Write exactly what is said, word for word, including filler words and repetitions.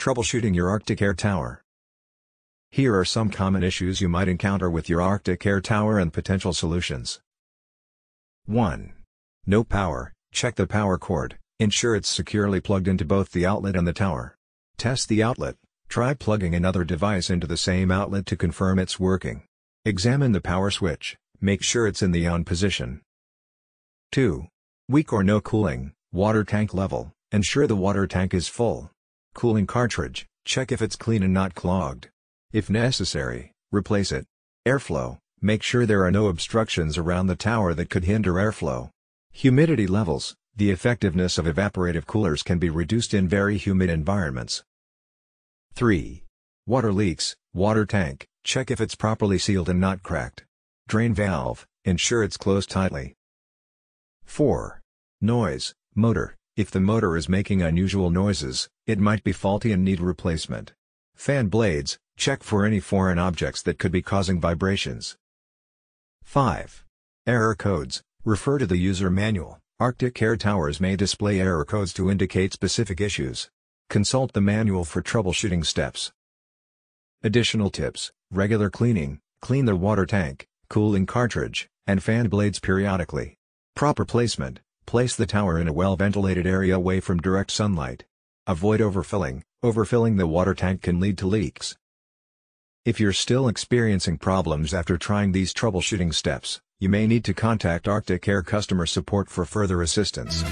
Troubleshooting your Arctic Air Tower. Here are some common issues you might encounter with your Arctic Air Tower and potential solutions. one. No power. Check the power cord, ensure it's securely plugged into both the outlet and the tower. Test the outlet, try plugging another device into the same outlet to confirm it's working. Examine the power switch, make sure it's in the on position. two. Weak or no cooling, water tank level, ensure the water tank is full. Cooling cartridge, check if it's clean and not clogged. If necessary, replace it. Airflow, make sure there are no obstructions around the tower that could hinder airflow. Humidity levels, the effectiveness of evaporative coolers can be reduced in very humid environments. three. Water leaks, water tank, check if it's properly sealed and not cracked. Drain valve, ensure it's closed tightly. four. Noise, motor. If the motor is making unusual noises, it might be faulty and need replacement. Fan blades, check for any foreign objects that could be causing vibrations. five. Error codes, refer to the user manual. Arctic Air Towers may display error codes to indicate specific issues. Consult the manual for troubleshooting steps. Additional tips: regular cleaning, clean the water tank, cooling cartridge, and fan blades periodically. Proper placement. Place the tower in a well-ventilated area away from direct sunlight. Avoid overfilling. Overfilling the water tank can lead to leaks. If you're still experiencing problems after trying these troubleshooting steps, you may need to contact Arctic Air customer support for further assistance.